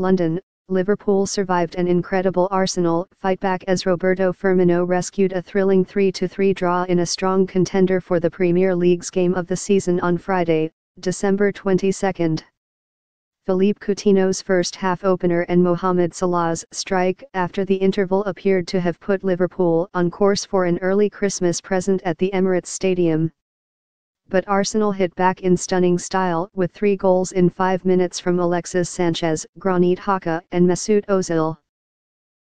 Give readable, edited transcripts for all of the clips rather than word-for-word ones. London, Liverpool survived an incredible Arsenal fightback as Roberto Firmino rescued a thrilling 3-3 draw in a strong contender for the Premier League's game of the season on Friday, December 22. Philippe Coutinho's first-half opener and Mohamed Salah's strike after the interval appeared to have put Liverpool on course for an early Christmas present at the Emirates Stadium. But Arsenal hit back in stunning style with 3 goals in 5 minutes from Alexis Sanchez, Granit Xhaka and Mesut Ozil.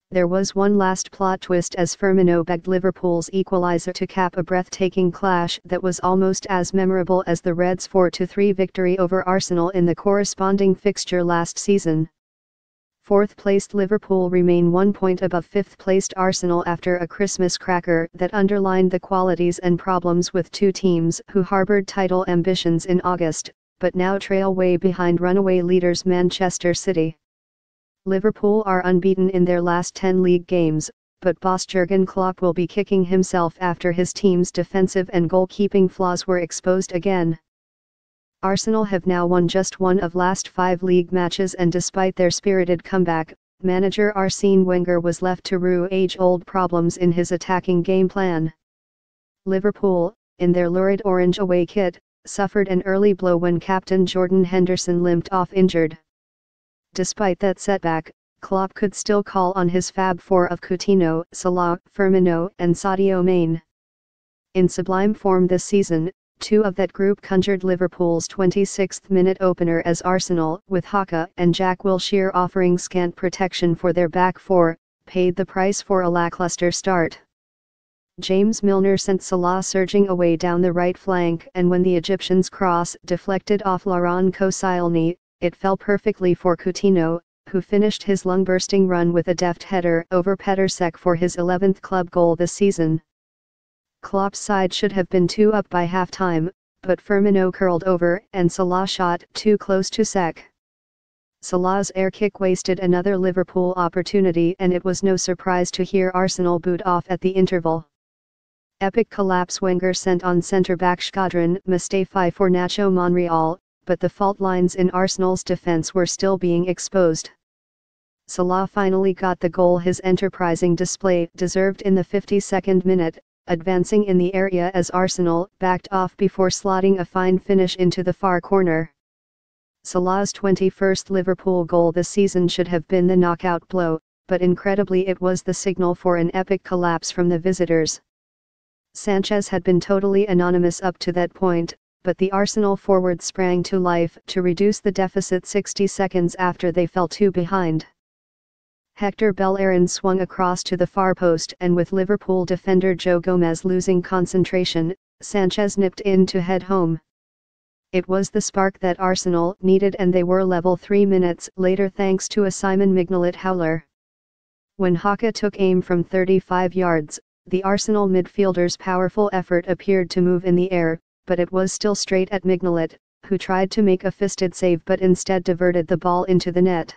There was one last plot twist as Firmino begged Liverpool's equaliser to cap a breathtaking clash that was almost as memorable as the Reds' 4-3 victory over Arsenal in the corresponding fixture last season. Fourth-placed Liverpool remain 1 point above fifth-placed Arsenal after a Christmas cracker that underlined the qualities and problems with two teams who harbored title ambitions in August, but now trail way behind runaway leaders Manchester City. Liverpool are unbeaten in their last 10 league games, but boss Jurgen Klopp will be kicking himself after his team's defensive and goalkeeping flaws were exposed again. Arsenal have now won just 1 of last 5 league matches, and despite their spirited comeback, manager Arsene Wenger was left to rue age-old problems in his attacking game plan. Liverpool, in their lurid orange away kit, suffered an early blow when captain Jordan Henderson limped off injured. Despite that setback, Klopp could still call on his Fab Four of Coutinho, Salah, Firmino and Sadio Mane. In sublime form this season, two of that group conjured Liverpool's 26th-minute opener as Arsenal, with Xhaka and Jack Wilshere offering scant protection for their back four, paid the price for a lackluster start. James Milner sent Salah surging away down the right flank, and when the Egyptian's cross deflected off Laurent Koscielny, it fell perfectly for Coutinho, who finished his lung-bursting run with a deft header over Petr Cech for his 11th club goal this season. Klopp's side should have been 2 up by half-time, but Firmino curled over and Salah shot too close to Cech. Salah's air kick wasted another Liverpool opportunity, and it was no surprise to hear Arsenal boot off at the interval. Epic collapse Wenger sent on centre-back Jordan Mustafi for Nacho Monreal, but the fault lines in Arsenal's defence were still being exposed. Salah finally got the goal his enterprising display deserved in the 52nd minute, advancing in the area as Arsenal backed off before slotting a fine finish into the far corner. Salah's 21st Liverpool goal this season should have been the knockout blow, but incredibly it was the signal for an epic collapse from the visitors. Sanchez had been totally anonymous up to that point, but the Arsenal forward sprang to life to reduce the deficit 60 seconds after they fell 2 behind. Hector Bellerin swung across to the far post, and with Liverpool defender Joe Gomez losing concentration, Sanchez nipped in to head home. It was the spark that Arsenal needed, and they were level 3 minutes later thanks to a Simon Mignolet howler. When Xhaka took aim from 35 yards, the Arsenal midfielder's powerful effort appeared to move in the air, but it was still straight at Mignolet, who tried to make a fisted save but instead diverted the ball into the net.